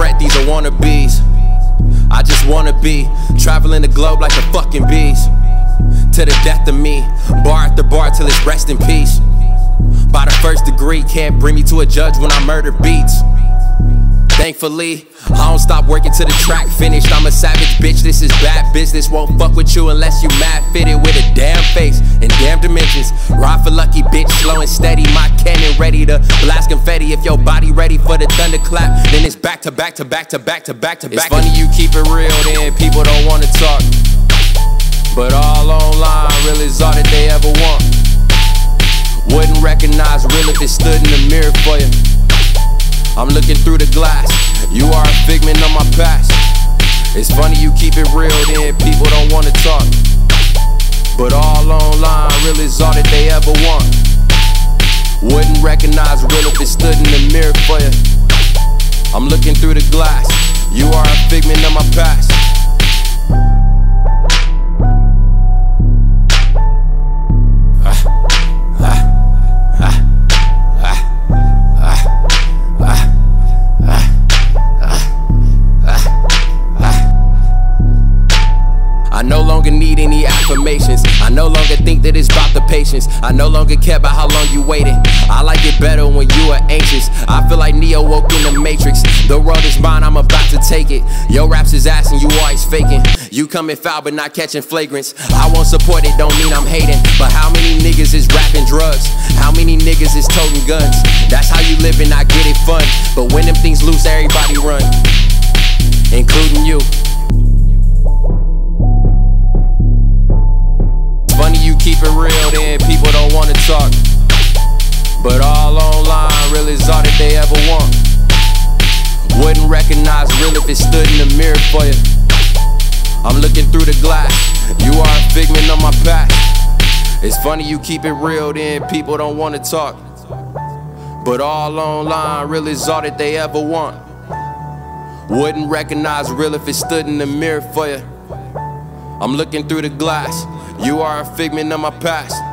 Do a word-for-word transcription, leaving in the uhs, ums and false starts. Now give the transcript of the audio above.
regret, these are wannabes. I just wanna be traveling the globe like the fucking bees. To the death of me, bar after bar till it's rest in peace. By the first degree, can't bring me to a judge when I murder beats. Thankfully, I don't stop working till the track finished. I'm a savage bitch, this is bad business. Won't fuck with you unless you mad fitted with a damn face and damn dimensions. Ride for lucky, bitch, slow and steady. My cannon ready to blast confetti. If your body ready for the thunderclap, then it's back to back to back to back to back to back. It's funny you keep it real, then people don't wanna talk. But all online, real is all that they ever want. Wouldn't recognize real if it stood in the mirror for you. I'm looking through the glass, you are a figment of my past. It's funny you keep it real, then people don't wanna talk. But all online, real is all that they ever want. Wouldn't recognize real if it stood in the mirror for you. I'm looking through the glass, you are a figment of my past. I no longer need any affirmations. I no longer think that it's about the patience. I no longer care about how long you waited. I like it better when you are anxious. I feel like Neo woke in the Matrix. The world is mine, I'm about to take it. Your raps is ass and you always faking. You coming foul but not catching flagrants. I won't support it, don't mean I'm hating. But how many niggas is rapping drugs? How many niggas is toting guns? That's how you live and I get it fun. But when them things loose, everybody run, including you. Keep it real, then people don't wanna talk. But all online, real is all that they ever want. Wouldn't recognize real if it stood in the mirror for you. I'm looking through the glass, you are a figment of my past. It's funny you keep it real, then people don't wanna talk. But all online, real is all that they ever want. Wouldn't recognize real if it stood in the mirror for you. I'm looking through the glass, you are a figment of my past.